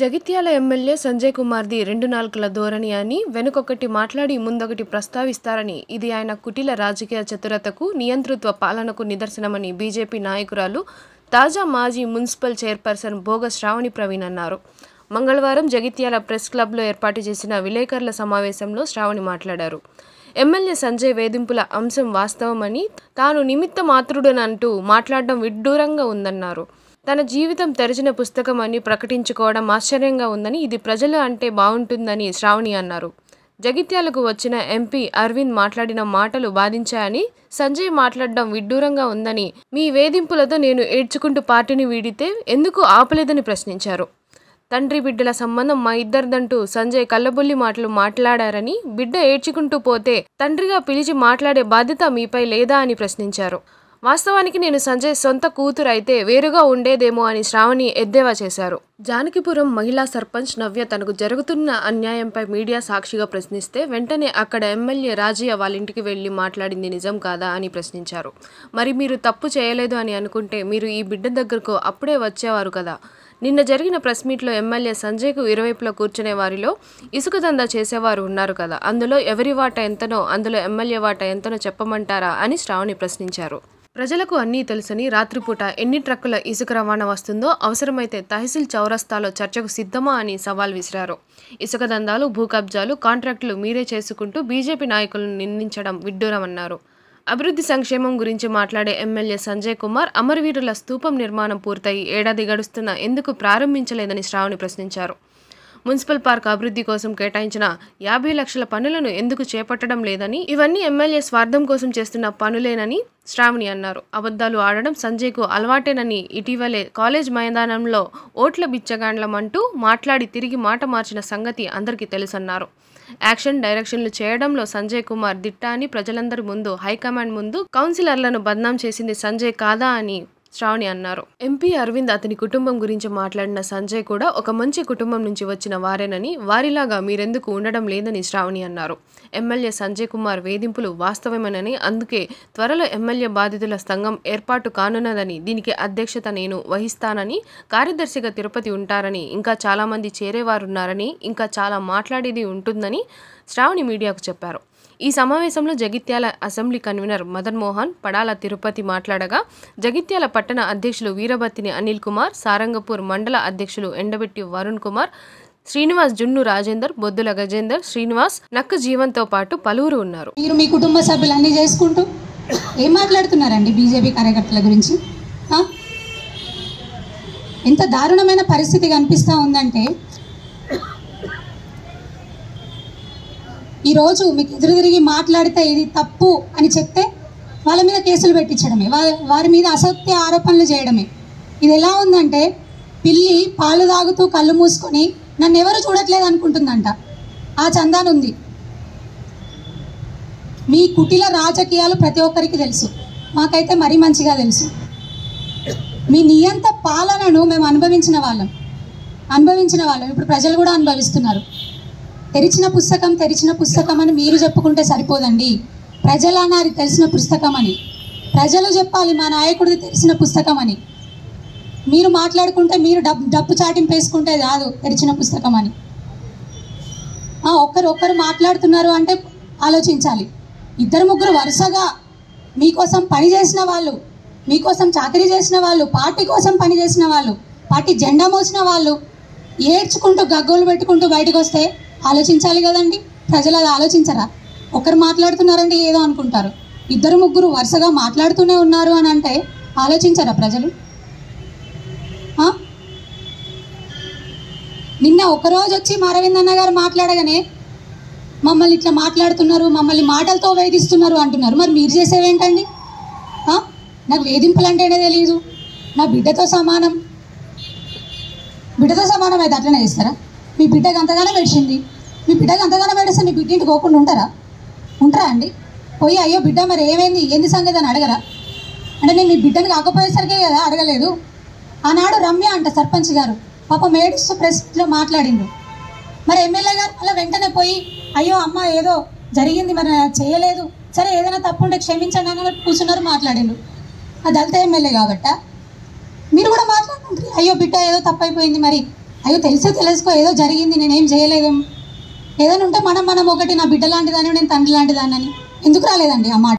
Jagtial MLA Sanjay Kumar ది రెండు నాలుకల ధోరణి అని వెనుకొకటి మాట్లాడి ముందొకటి ప్రస్తావిస్తారని ఇది ఆయన కుటిల రాజకీయ చతురతకు నియంతృత్వ పాలనకు నిదర్శనమని బీజేపీ నాయకురాలు తాజా మాజీ మున్సిపల్ చైర్పర్సన్ భోగ శ్రావణి ప్రవీణ్ అన్నారు। మంగళవారం జగిత్యాల ప్రెస్ క్లబ్లో ఏర్పాటు చేసిన విలేకరుల సమావేశంలో శ్రావణి మాట్లాడారు। ఎమ్మెల్యే సంజయ్ వేధింపుల అంశం వాస్తవమని తాను నిమిత్త మాత్రుడనంటూ మాట్లాడడం విడ్డూరంగా ఉందన్నారు। తన జీవితం తెరిచిన పుస్తకం అని ప్రకటించుకోవడం ఆశ్చర్యంగా ఉందని ఇది ప్రజలు అంటే బాగుంటుందని శ్రావణి అన్నారు। జగిత్యాలకు వచ్చిన ఎంపీ అరవింద్ మాట్లాడిన మాటలు బాధించాయని సంజయ్ మాట్లాడడం విడ్డూరంగా ఉందని మీ వేధింపులతో నేను ఏడ్చుకుంటూ పార్టీని వీడితే ఎందుకు ఆపలేదని ప్రశ్నించారు। తండ్రి బిడ్డల సంబంధం మా ఇద్దరిదంటూ సంజయ్ కళ్ళబొల్లి మాటలు మాట్లాడారని బిడ్డ ఏడ్చుకుంటూ పోతే తండ్రిగా పిలిచి మాట్లాడే బాధ్యత మీపై లేదా అని ప్రశ్నించారు। వాస్తవానికి నేను సంజయ్ సొంత కూతురు అయితే వేరుగా ఉండేదేమో అని శ్రావణి ఎద్దేవా చేశారు। జానకిపురం మహిళా సర్పంచ్ నవ్య తనకు జరుగుతున్న అన్యాయంపై మీడియా సాక్షిగా ప్రశ్నిస్తే వెంటనే అక్కడ ఎమ్మెల్యే రాజయ్య వాళ్ళ ఇంటికి వెళ్ళి మాట్లాడింది నిజం కాదా అని ప్రశ్నించారు। మరి మీరు తప్పు చేయలేదు అని అనుకుంటే మీరు ఈ బిడ్డ దగ్గరకు అప్పుడే వచ్చేవారు కదా। నిన్న జరిగిన ప్రెస్ మీట్లో ఎమ్మెల్యే సంజయ్కు ఇరువైపులా కూర్చునే వారిలో ఇసుక దందా చేసేవారు ఉన్నారు కదా, అందులో ఎవరి వాటా ఎంతనో అందులో ఎమ్మెల్యే వాటా ఎంతనో చెప్పమంటారా అని శ్రావణి ప్రశ్నించారు। ప్రజలకు అన్నీ తెలుసని రాత్రిపూట ఎన్ని ట్రక్కుల ఇసుక రవాణా వస్తుందో అవసరమైతే తహసీల్ చౌరస్తాలో చర్చకు సిద్ధమా అని సవాల్ విసిరారు। ఇసుక దందాలు, భూ కబ్జాలు, కాంట్రాక్టులు మీరే చేసుకుంటూ బీజేపీ నాయకులను నిందించడం విడ్డూరమన్నారు। అభివృద్ధి సంక్షేమం గురించి మాట్లాడే ఎమ్మెల్యే సంజయ్ కుమార్ అమరవీరుల స్తూపం నిర్మాణం పూర్తయి ఏడాది గడుస్తున్నా ఎందుకు ప్రారంభించలేదని శ్రావణి ప్రశ్నించారు। మున్సిపల్ పార్క్ అభివృద్ధి కోసం కేటాయించిన 50 లక్షల పనులను ఎందుకు చేపట్టడం లేదని ఇవన్నీ ఎమ్మెల్యే స్వార్థం కోసం చేస్తున్న పనులేనని శ్రావణి అన్నారు। అబద్ధాలు ఆడడం సంజయ్కు అలవాటేనని ఇటీవలే కాలేజ్ మైదానంలో ఓట్ల బిచ్చగాండ్లమంటూ మాట్లాడి తిరిగి మాట మార్చిన సంగతి అందరికీ తెలుసన్నారు। యాక్షన్ డైరెక్షన్లు చేయడంలో సంజయ్ కుమార్ దిట్ట అని ప్రజలందరి ముందు, హైకమాండ్ ముందు కౌన్సిలర్లను బద్నాం చేసింది సంజయ్ కాదా అని శ్రావణి అన్నారు। ఎంపీ అరవింద్ అతని కుటుంబం గురించి మాట్లాడిన సంజయ్ కూడా ఒక మంచి కుటుంబం నుంచి వచ్చిన వారేనని, వారిలాగా మీరెందుకు ఉండడం లేదని శ్రావణి అన్నారు। ఎమ్మెల్యే సంజయ్ కుమార్ వేధింపులు వాస్తవమేనని, అందుకే త్వరలో ఎమ్మెల్యే బాధితుల సంఘం ఏర్పాటు కానున్నదని, దీనికి అధ్యక్షత నేను వహిస్తానని, కార్యదర్శిగా తిరుపతి ఉంటారని, ఇంకా చాలామంది చేరేవారున్నారని, ఇంకా చాలా మాట్లాడేది ఉంటుందని శ్రావణి మీడియాకు చెప్పారు। ఈ సమావేశంలో జగిత్యాల అసెంబ్లీ కన్వీనర్ మదన్ మోహన్, పడాల తిరుపతి మాట్లాడగా జగిత్యాల పట్టణ అధ్యక్షులు వీరబత్తిని అనిల్ కుమార్, సారంగపూర్ మండల అధ్యక్షులు ఎండబెట్టి వరుణ్ కుమార్, శ్రీనివాస్ జున్ను రాజేందర్, బొద్దుల గజేందర్, శ్రీనివాస్ నక్క జీవంతో పాటు పలువురు ఉన్నారు। మీరు మీ కుటుంబ సభ్యులన్నీ చేసుకుంటూ ఏం మాట్లాడుతున్నారండి బీజేపీ కార్యకర్తల గురించి? ఎంత దారుణమైన పరిస్థితి కనిపిస్తూ ఉందంటే ఈరోజు మీకు ఎదురు తిరిగి మాట్లాడితే ఇది తప్పు అని చెప్తే వాళ్ళ మీద కేసులు పెట్టించడమే, వారి మీద అసత్య ఆరోపణలు చేయడమే। ఇది ఎలా ఉందంటే పిల్లి పాలు తాగుతూ కళ్ళు మూసుకొని నన్ను ఎవరు చూడట్లేదు అనుకుంటుందంట, ఆ చందానుంది। మీ కుటిల రాజకీయాలు ప్రతి ఒక్కరికి తెలుసు, మాకైతే మరీ మంచిగా తెలుసు। మీ నియంత పాలనను మేము అనుభవించిన వాళ్ళం, ఇప్పుడు ప్రజలు కూడా అనుభవిస్తున్నారు। తెరిచిన పుస్తకం అని మీరు చెప్పుకుంటే సరిపోదండి, ప్రజలన్నారు తెలిసిన పుస్తకం అని, ప్రజలు చెప్పాలి మా నాయకుడిది తెలిసిన పుస్తకం అని। మీరు మాట్లాడుకుంటే మీరు డప్పు చాటింపేసుకుంటే కాదు తెరిచిన పుస్తకం అని। ఒక్కరు మాట్లాడుతున్నారు అంటే ఆలోచించాలి। ఇద్దరు ముగ్గురు వరుసగా మీకోసం పని చేసిన వాళ్ళు, మీకోసం చాకరీ చేసిన వాళ్ళు, పార్టీ కోసం పని చేసిన వాళ్ళు, పార్టీ జెండా మోసిన వాళ్ళు ఏడ్చుకుంటూ గగ్గోలు పెట్టుకుంటూ బయటకు వస్తే ఆలోచించాలి కదండి ప్రజలు, అది ఆలోచించరా? ఒకరు మాట్లాడుతున్నారంటే ఏదో అనుకుంటారు, ఇద్దరు ముగ్గురు వరుసగా మాట్లాడుతూనే ఉన్నారు అని అంటే ఆలోచించరా ప్రజలు? నిన్న ఒకరోజు వచ్చి అరవింద్ అన్న గారు మాట్లాడగానే మమ్మల్ని ఇట్లా మాట్లాడుతున్నారు, మమ్మల్ని మాటలతో వేధిస్తున్నారు అంటున్నారు। మరి మీరు చేసేవేంటండి? నాకు వేధింపులు అంటేనే తెలియదు, నా బిడ్డతో సమానం అయితే అట్లనే చేస్తారా? మీ బిడ్డకు అంతగానే పెడిచింది, మీ బిడ్డకు అంతగానే పెడిస్తే మీ బిడ్డ ఇంటికి పోకుండా ఉంటారా అండి? పోయి అయ్యో బిడ్డ మరి ఏమైంది, ఏంది సంగతి అని అడగరా? అంటే నేను మీ బిడ్డను కాకపోయేసరికే కదా అడగలేదు, ఆనాడు రమ్య అంట సర్పంచ్ గారు పాపం ఏడుస్తూ ప్రెస్లో మాట్లాడిండు। మరి ఎమ్మెల్యే గారు అలా వెంటనే పోయి అయ్యో అమ్మ ఏదో జరిగింది మరి చేయలేదు, సరే ఏదైనా తప్పు ఉంటే క్షమించండి అని కూర్చున్నారు, మాట్లాడిండు। అది దళిత ఎమ్మెల్యే కాబట్ట మీరు కూడా మాట్లాడుకుంటారు, అయ్యో బిడ్డ ఏదో తప్పు అయిపోయింది మరి అయ్యో తెలుసో తెలుసుకో ఏదో జరిగింది నేను ఏం చేయలేదు ఏదైనా ఉంటే మనం ఒకటి నా బిడ్డ లాంటిదాన్ని నేను తండ్రి లాంటిదాన్ని ఎందుకు రాలేదండి ఆ మాట।